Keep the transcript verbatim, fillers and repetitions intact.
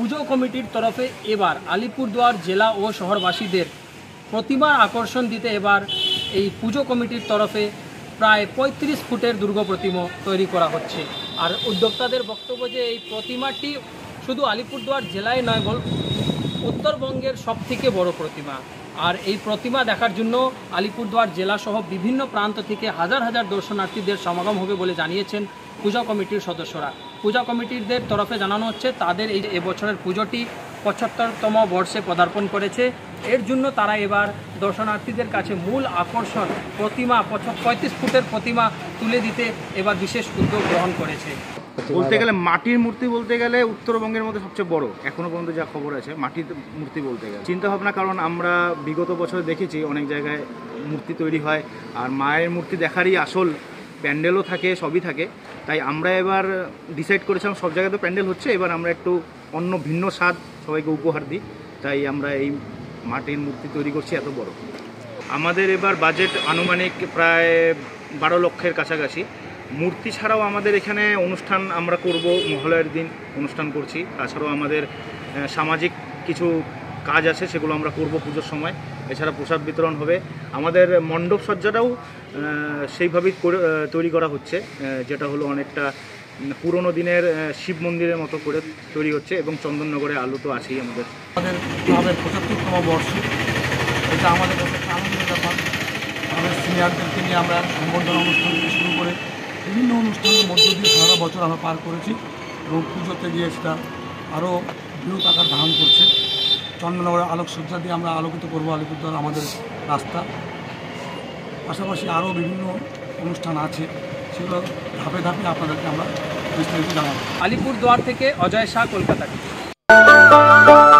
পুজো কমিটির তরফে এবার আলিপুরদুয়ার জেলা ও শহরবাসীদের প্রতিমার আকর্ষণ দিতে এবার এই পুজো কমিটির তরফে প্রায় পঁয়ত্রিশ ফুটের দুর্গা প্রতিমা তৈরি করা হচ্ছে। আর উদ্যোক্তাদের বক্তব্য যে এই প্রতিমাটি শুধু আলিপুরদুয়ার জেলায় নয়, বল উত্তরবঙ্গের সবথেকে বড় প্রতিমা। আর এই প্রতিমা দেখার জন্য আলিপুরদুয়ার জেলাসহ বিভিন্ন প্রান্ত থেকে হাজার হাজার দর্শনার্থীদের সমাগম হবে বলে জানিয়েছেন পূজা কমিটির সদস্যরা। পূজা কমিটিদের তরফে জানানো হচ্ছে তাদের এই এবছরের পুজোটি পঁচাত্তরতম বর্ষে পদার্পণ করেছে, এর জন্য তারা এবার দর্শনার্থীদের কাছে মূল আকর্ষণ প্রতিমা পঁয়ত্রিশ ফুটের প্রতিমা তুলে দিতে এবার বিশেষ উদ্যোগ গ্রহণ করেছে। বলতে গেলে মাটির মূর্তি বলতে গেলে উত্তরবঙ্গের মধ্যে সবচেয়ে বড় এখনো পর্যন্ত যা খবর আছে মাটির মূর্তি বলতে গেলে চিন্তা ভাবনা। কারণ আমরা বিগত বছর দেখেছি অনেক জায়গায় মূর্তি তৈরি হয়, আর মায়ের মূর্তি দেখারই আসল প্যান্ডেলও থাকে, সবই থাকে। তাই আমরা এবার ডিসাইড করেছিলাম সব জায়গায় তো প্যান্ডেল হচ্ছে, এবার আমরা একটু অন্য ভিন্ন স্বাদ সবাইকে উপহার দিই। তাই আমরা এই মাটির মূর্তি তৈরি করছি এত বড়। আমাদের এবার বাজেট আনুমানিক প্রায় বারো লক্ষের কাছাকাছি। মূর্তি ছাড়াও আমাদের এখানে অনুষ্ঠান আমরা করব, মহালয়ার দিন অনুষ্ঠান করছি। তাছাড়াও আমাদের সামাজিক কিছু কাজ আছে, সেগুলো আমরা করব পুজোর সময়। এছাড়া প্রসাদ বিতরণ হবে। আমাদের মণ্ডপ সজ্জাটাও সেইভাবেই তৈরি করা হচ্ছে, যেটা হলো অনেকটা পুরনো দিনের শিব মন্দিরের মতো করে তৈরি হচ্ছে। এবং চন্দননগরে আলো তো আছেই। আমাদের আমাদের আমাদের পঁচাত্তরতম বর্ষ, এটা আমাদের একটা আনন্দের ব্যাপার। আমাদের সিনিয়রদেরকে নিয়ে আমরা সম্বর্ধনা অনুষ্ঠান থেকে শুরু করে বিভিন্ন অনুষ্ঠানের মধ্য দিয়ে সারা বছর আমরা পার করেছি, এবং পুজোতে গিয়ে সেটা আরও বিরূপ আকার ধারণ করছে। চন্দননগরের আলোকসজ্জা দিয়ে আমরা আলোকিত করবো আলিপুরদুয়ার আমাদের রাস্তা। পাশাপাশি আরও বিভিন্ন অনুষ্ঠান আছে, সেগুলো ধাপে ধাপে আপনাদেরকে আমরা বিস্তারিত জানাবো। আলিপুরদুয়ার থেকে অজয় শাহ, কলকাতা।